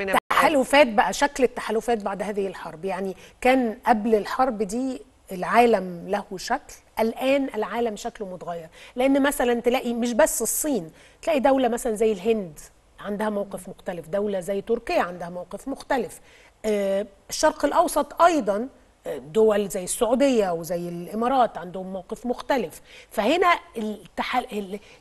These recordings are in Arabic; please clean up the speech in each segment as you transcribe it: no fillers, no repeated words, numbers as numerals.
التحالفات بقى، شكل التحالفات بعد هذه الحرب، يعني كان قبل الحرب دي العالم له شكل، الآن العالم شكله متغير، لأن مثلا تلاقي مش بس الصين، تلاقي دولة مثلا زي الهند عندها موقف مختلف، دولة زي تركيا عندها موقف مختلف، الشرق الأوسط أيضا دول زي السعودية وزي الإمارات عندهم موقف مختلف. فهنا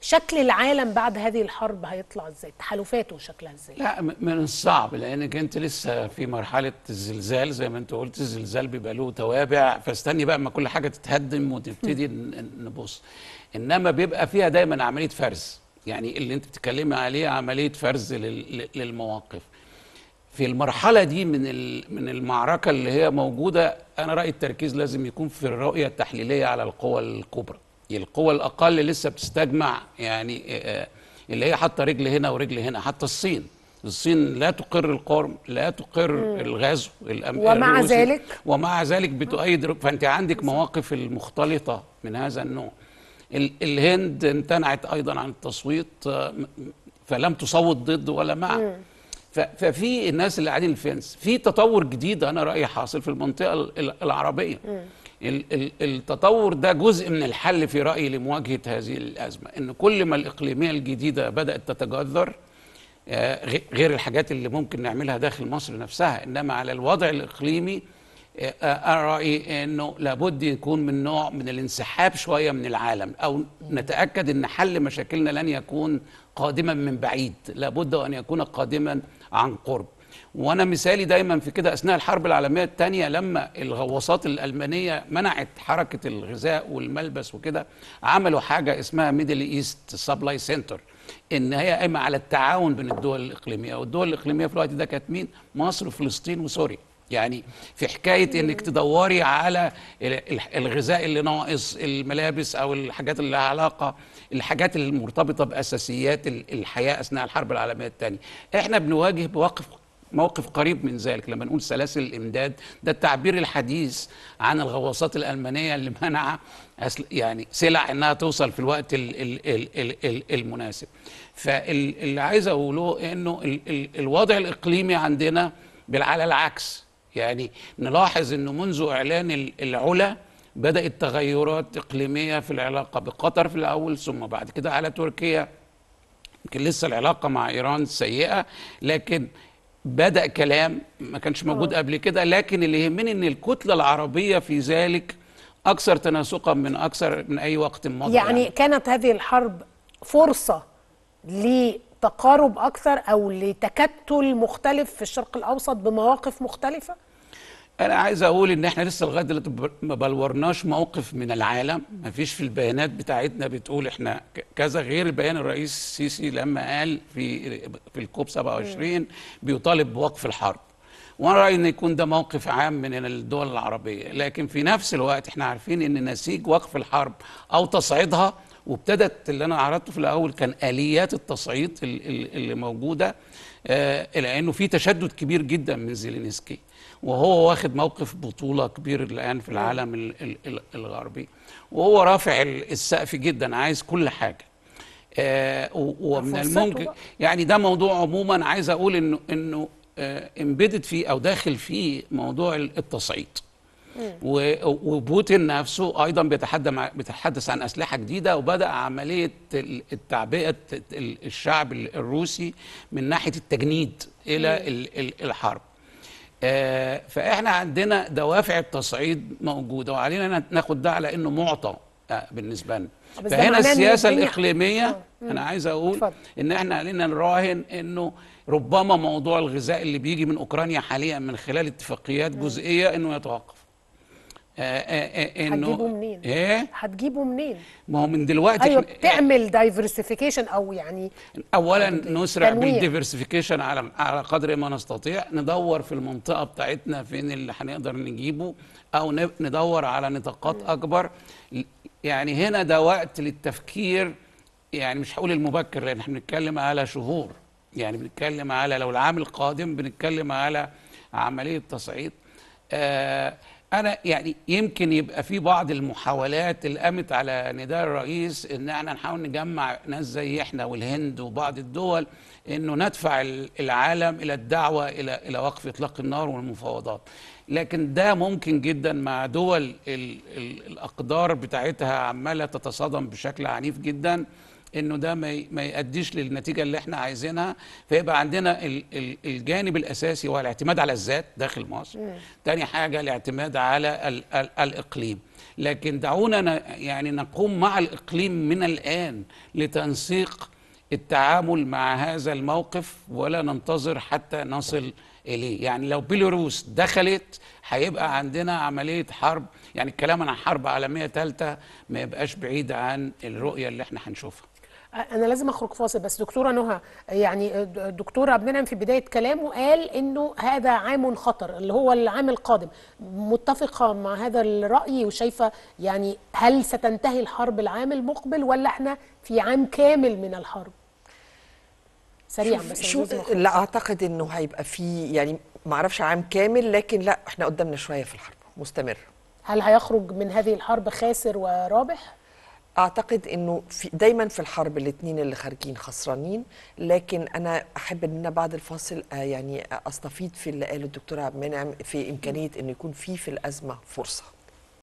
شكل العالم بعد هذه الحرب هيطلع ازاي؟ تحالفاته شكلها ازاي؟ لا من الصعب، لأنك أنت لسه في مرحلة الزلزال، زي ما أنت قلت الزلزال بيبقى له توابع، فاستني بقى ما كل حاجة تتهدم وتبتدي نبص. إنما بيبقى فيها دايما عملية فرز، يعني اللي أنت بتتكلمي عليه عملية فرز للمواقف. في المرحلة دي من المعركة اللي هي موجودة، أنا رأيي التركيز لازم يكون في الرؤية التحليلية على القوى الكبرى، القوى الأقل لسه بتستجمع، يعني اللي هي حاطة رجل هنا ورجل هنا. حتى الصين لا تقر القرم، لا تقر الغزو الأمريكي، ومع ذلك بتؤيد. فأنت عندك مواقف المختلطة من هذا النوع. الهند امتنعت أيضا عن التصويت، فلم تصوت ضد ولا مع. ففي الناس اللي قاعدين الفنس. في تطور جديد انا رايي حاصل في المنطقه العربيه. التطور ده جزء من الحل في رايي لمواجهه هذه الازمه، ان كل ما الاقليميه الجديده بدات تتجذر، غير الحاجات اللي ممكن نعملها داخل مصر نفسها، انما على الوضع الاقليمي انا رايي انه لابد يكون من نوع من الانسحاب شويه من العالم، او نتاكد ان حل مشاكلنا لن يكون قادما من بعيد، لابد ان يكون قادما عن قرب. وانا مثالي دايما في كده اثناء الحرب العالميه الثانيه، لما الغواصات الالمانيه منعت حركه الغذاء والملبس وكده، عملوا حاجه اسمها ميدل ايست سبلاي سنتر، ان هي قايمه على التعاون بين الدول الاقليميه. والدول الاقليميه في الوقت ده كانت مين؟ مصر وفلسطين وسوريا. يعني في حكايه انك تدوري على الغذاء اللي ناقص، الملابس او الحاجات اللي لها علاقه، الحاجات المرتبطه باساسيات الحياه اثناء الحرب العالميه الثانيه. احنا بنواجه موقف قريب من ذلك لما نقول سلاسل الامداد. ده التعبير الحديث عن الغواصات الالمانيه اللي منع يعني سلع انها توصل في الوقت المناسب. فاللي عايز اقوله انه الوضع الاقليمي عندنا على العكس، يعني نلاحظ انه منذ اعلان العلا بدات تغيرات اقليميه في العلاقه بقطر في الاول، ثم بعد كده على تركيا. يمكن لسه العلاقه مع ايران سيئه، لكن بدا كلام ما كانش موجود قبل كده. لكن اللي يهمني ان الكتله العربيه في ذلك اكثر تناسقا من اي وقت مضى. يعني كانت هذه الحرب فرصه تقارب أكثر أو لتكتل مختلف في الشرق الأوسط بمواقف مختلفة؟ أنا عايز أقول إن إحنا لسه لغاية دلوقتي ما بلورناش موقف من العالم، ما فيش في البيانات بتاعتنا بتقول إحنا كذا، غير البيان الرئيس السيسي لما قال في الكوب 27 بيطالب بوقف الحرب. وأنا رأيي إن يكون ده موقف عام من الدول العربية، لكن في نفس الوقت إحنا عارفين إن نسيج وقف الحرب أو تصعيدها، وابتدت اللي انا عرضته في الاول كان اليات التصعيد اللي موجوده، لانه في تشدد كبير جدا من زيلينسكي، وهو واخد موقف بطوله كبير الان في العالم الغربي، وهو رافع السقف جدا، عايز كل حاجه. ومن الممكن يعني ده موضوع عموما عايز اقول انه امبيدد فيه او داخل فيه موضوع التصعيد. وبوتين نفسه أيضا بيتحدث عن أسلحة جديدة، وبدأ عملية التعبئة الشعب الروسي من ناحية التجنيد إلى الحرب. فإحنا عندنا دوافع التصعيد موجودة، وعلينا ناخد ده على إنه معطى بالنسبة لنا. فهنا السياسة الإقليمية أنا عايز أقول إن إحنا علينا نراهن إنه ربما موضوع الغذاء اللي بيجي من أوكرانيا حاليا من خلال اتفاقيات جزئية إنه يتوقف. إنه هتجيبه منين؟ إيه؟ هتجيبه منين؟ ما هو من دلوقتي أيوة بتعمل دايفرسيفيكيشن، أو يعني أولا نسرع بالدايفرسيفيكيشن على قدر ما نستطيع، ندور في المنطقة بتاعتنا فين اللي هنقدر نجيبه، أو ندور على نطاقات أكبر. يعني هنا ده وقت للتفكير، يعني مش هقول المبكر لأن احنا بنتكلم على شهور، يعني بنتكلم على لو العام القادم بنتكلم على عملية تصعيد. أنا يعني يمكن يبقى في بعض المحاولات اللي قامت على نداء الرئيس إن إحنا نحاول نجمع ناس زي إحنا والهند وبعض الدول إنه ندفع العالم إلى الدعوة إلى وقف إطلاق النار والمفاوضات، لكن ده ممكن جدا مع دول الأقدار بتاعتها عمالة تتصادم بشكل عنيف جدا، إنه ده ما يؤديش للنتيجة اللي إحنا عايزينها. فيبقى عندنا الجانب الأساسي هو الاعتماد على الذات داخل مصر، تاني حاجة الاعتماد على الإقليم. لكن دعونا يعني نقوم مع الإقليم من الآن لتنسيق التعامل مع هذا الموقف ولا ننتظر حتى نصل إليه. يعني لو بيلوروس دخلت هيبقى عندنا عملية حرب، يعني الكلام عن حرب عالمية ثالثة ما يبقاش بعيد عن الرؤية اللي إحنا هنشوفها. أنا لازم أخرج فاصل بس دكتورة نهى، يعني الدكتور عبدالمنعم في بداية كلامه قال إنه هذا عام خطر اللي هو العام القادم، متفقة مع هذا الرأي وشايفة يعني هل ستنتهي الحرب العام المقبل ولا إحنا في عام كامل من الحرب؟ سريعا بس لا أعتقد إنه هيبقى في يعني معرفش عام كامل، لكن لا إحنا قدامنا شوية في الحرب مستمرة. هل هيخرج من هذه الحرب خاسر ورابح؟ أعتقد أنه دايما في الحرب الاثنين اللي خارجين خسرانين، لكن أنا أحب أن أنا بعد الفاصل يعني أستفيد في اللي قاله الدكتور عبدالمنعم في إمكانية أن يكون في الأزمة فرصة.